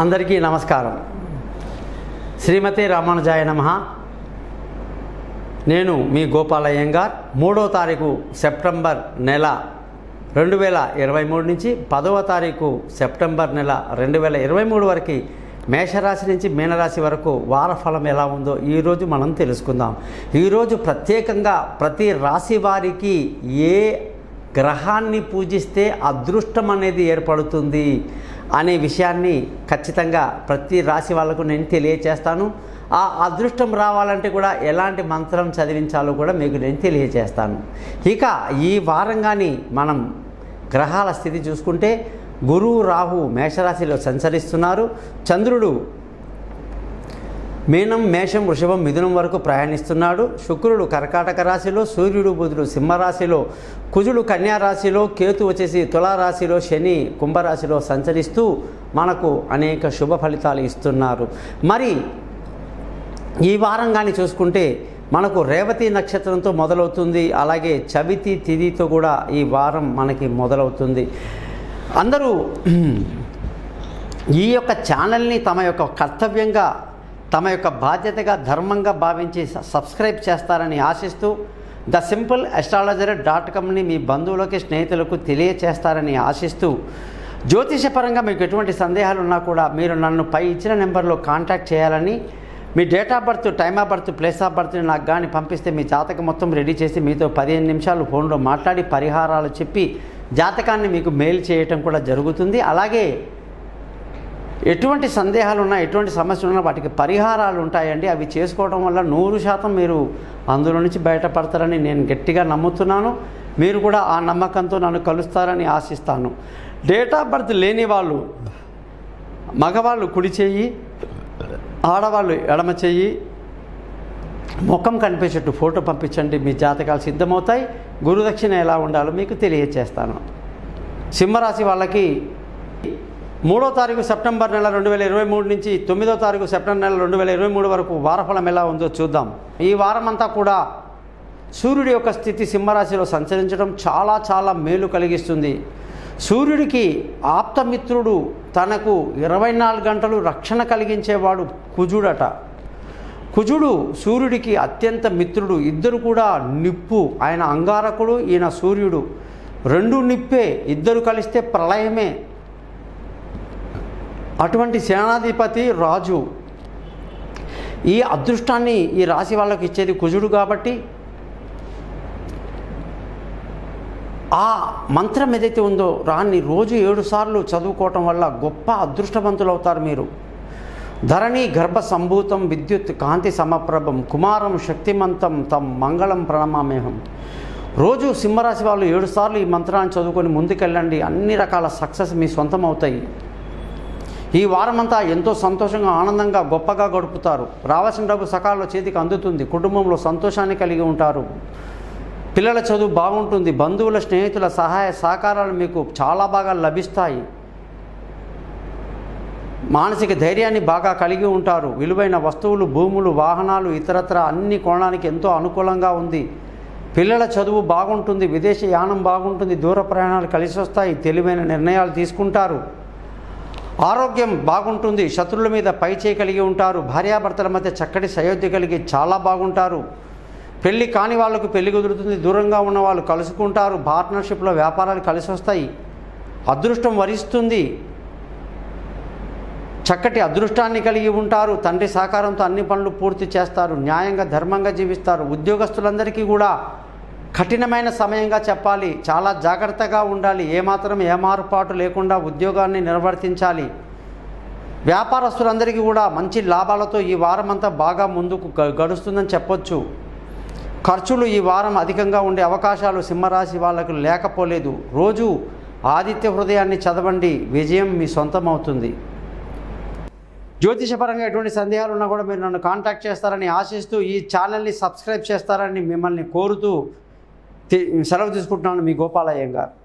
అందరికీ నమస్కారం. శ్రీమతి రామానుజాయ నమః. నేను మీ గోపాలయ్యంగార్. 3వ తారీఖు సెప్టెంబర్ నెల 2023 నుంచి 10వ తారీఖు సెప్టెంబర్ నెల 2023 వరకు మేషరాశి నుంచి మీనరాశి వరకు వారఫలం ఎలా ఉందో ఈరోజు మనం తెలుసుకుందాం. ఈరోజు ప్రత్యేకంగా ప్రతి రాశి వారికి ఏ గ్రహాన్ని పూజిస్తే అదృష్టం అనేది ఏర్పడుతుంది అనే విషయాన్ని ఖచ్చితంగా ప్రతి రాశి వాళ్ళకు నేను తెలియచేస్తాను. ఆ అదృష్టం రావాలంటే కూడా ఎలాంటి మంత్రం చదివించాలో కూడా మీకు నేను తెలియచేస్తాను. ఇక ఈ వారం కానీ మనం గ్రహాల స్థితి చూసుకుంటే గురువు రాహు మేషరాశిలో సంచరిస్తున్నారు. చంద్రుడు మీనం, మేషం, వృషభం, మిథునం వరకు ప్రయాణిస్తున్నాడు. శుక్రుడు కర్కాటక రాశిలో, సూర్యుడు బుధుడు సింహరాశిలో, కుజుడు కన్యారాశిలో, కేతు వచ్చేసి తులారాశిలో, శని కుంభరాశిలో సంచరిస్తూ మనకు అనేక శుభ ఫలితాలు ఇస్తున్నారు. మరి ఈ వారం కానీ చూసుకుంటే మనకు రేవతి నక్షత్రంతో మొదలవుతుంది. అలాగే చవితి తిథితో కూడా ఈ వారం మనకి మొదలవుతుంది. అందరూ ఈ యొక్క ఛానల్ని తమ యొక్క కర్తవ్యంగా, తమ యొక్క బాధ్యతగా, ధర్మంగా భావించి సబ్స్క్రైబ్ చేస్తారని ఆశిస్తూ thesimple.astrologer.comని మీ బంధువులకి, స్నేహితులకు తెలియచేస్తారని ఆశిస్తూ, జ్యోతిషపరంగా మీకు ఎటువంటి సందేహాలు ఉన్నా కూడా మీరు నన్ను పై ఇచ్చిన నెంబర్లో కాంటాక్ట్ చేయాలని, మీ date of birth, time of birth, place of బర్త్ని నాకు కానీ పంపిస్తే మీ జాతకం మొత్తం రెడీ చేసి మీతో 15 నిమిషాలు ఫోన్లో మాట్లాడి పరిహారాలు చెప్పి జాతకాన్ని మీకు మెయిల్ చేయటం కూడా జరుగుతుంది. అలాగే ఎటువంటి సందేహాలు ఉన్నా, ఎటువంటి సమస్యలు ఉన్నా వాటికి పరిహారాలు ఉంటాయండి. అవి చేసుకోవడం వల్ల 100% మీరు అందులో నుంచి బయటపడతారని నేను గట్టిగా నమ్ముతున్నాను. మీరు కూడా ఆ నమ్మకంతో నన్ను కలుస్తారని ఆశిస్తాను. డేట్ ఆఫ్ బర్త్ లేని వాళ్ళు, మగవాళ్ళు కుడి చెయ్యి, ఆడవాళ్ళు ఎడమ చెయ్యి, ముఖం కనిపించేట్టు ఫోటో పంపించండి. మీ జాతకాలు సిద్ధమవుతాయి. గురుదక్షిణ ఎలా ఉండాలో మీకు తెలియచేస్తాను. సింహరాశి వాళ్ళకి 3వ తారీఖు సెప్టెంబర్ నెల 2023 నుంచి 9వ తారీఖు సెప్టెంబర్ నెల 2023 వరకు వారఫలం ఎలా ఉందో చూద్దాం. ఈ వారం అంతా కూడా సూర్యుడి యొక్క స్థితి సింహరాశిలో సంచరించడం చాలా చాలా మేలు కలిగిస్తుంది. సూర్యుడికి ఆప్తమిత్రుడు, తనకు 24 గంటలు రక్షణ కలిగించేవాడు కుజుడట. కుజుడు సూర్యుడికి అత్యంత మిత్రుడు. ఇద్దరు కూడా నిప్పు. ఆయన అంగారకుడు, ఈయన సూర్యుడు. రెండు నిప్పే, ఇద్దరు కలిస్తే ప్రళయమే. అటువంటి సేనాధిపతి రాజు. ఈ అదృష్టాన్ని ఈ రాశి వాళ్ళకి ఇచ్చేది కుజుడు కాబట్టి ఆ మంత్రం ఏదైతే ఉందో రాన్ని రోజు 7 సార్లు చదువుకోవటం వల్ల గొప్ప అదృష్టవంతులు అవుతారు మీరు. ధరణి గర్భ సంభూతం విద్యుత్ కాంతి సమప్రభం కుమారం శక్తిమంతం తం మంగళం ప్రణమామేహం. రోజు సింహరాశి వాళ్ళు 7 సార్లు ఈ మంత్రాన్ని చదువుకొని ముందుకెళ్ళండి. అన్ని రకాల సక్సెస్ మీ సొంతం అవుతాయి. ఈ వారమంతా ఎంతో సంతోషంగా, ఆనందంగా, గొప్పగా గడుపుతారు. రావాల్సిన డబ్బు సకాలంలో చేతికి అందుతుంది. కుటుంబంలో సంతోషాన్ని కలిగి ఉంటారు. పిల్లల చదువు బాగుంటుంది. బంధువుల, స్నేహితుల సహాయ సహకారాలు మీకు చాలా బాగా లభిస్తాయి. మానసిక ధైర్యాన్ని బాగా కలిగి ఉంటారు. విలువైన వస్తువులు, భూములు, వాహనాలు, ఇతరత్ర అన్ని కోణానికి ఎంతో అనుకూలంగా ఉంది. పిల్లల చదువు బాగుంటుంది. విదేశీ యానం బాగుంటుంది. దూర ప్రయాణాలు కలిసి వస్తాయి. తెలివైన నిర్ణయాలు తీసుకుంటారు. ఆరోగ్యం బాగుంటుంది. శత్రువుల మీద పై చేయి కలిగి ఉంటారు. భార్యాభర్తల మధ్య చక్కటి సయోధ్య కలిగి చాలా బాగుంటారు. పెళ్లి కాని వాళ్ళకు పెళ్లి కుదురుతుంది. దూరంగా ఉన్న వాళ్ళు కలుసుకుంటారు. పార్ట్నర్షిప్లో వ్యాపారాలు కలిసి వస్తాయి. అదృష్టం వరిస్తుంది. చక్కటి అదృష్టాన్ని కలిగి ఉంటారు. తండ్రి సహకారంతో అన్ని పనులు పూర్తి చేస్తారు. న్యాయంగా, ధర్మంగా జీవిస్తారు. ఉద్యోగస్తులందరికీ కూడా కఠినమైన సమయంగా చెప్పాలి. చాలా జాగ్రత్తగా ఉండాలి. ఏమాత్రం ఏమారుపాటు లేకుండా ఉద్యోగాన్ని నిర్వర్తించాలి. వ్యాపారస్తులందరికీ కూడా మంచి లాభాలతో ఈ వారం అంతా బాగా ముందుకు గడుస్తుందని చెప్పొచ్చు. ఖర్చులు ఈ వారం అధికంగా ఉండే అవకాశాలు సింహరాశి వాళ్ళకు లేకపోలేదు. రోజు ఆదిత్య హృదయాన్ని చదవండి. విజయం మీ సొంతం అవుతుంది. జ్యోతిషపరంగా ఎటువంటి సందేహాలు ఉన్నా కూడా మీరు నన్ను కాంటాక్ట్ చేస్తారని ఆశిస్తూ, ఈ ఛానల్ని సబ్స్క్రైబ్ చేస్తారని మిమ్మల్ని కోరుతూ సెలవు తీసుకుంటున్నాను. మీ గోపాలయ్య గారు.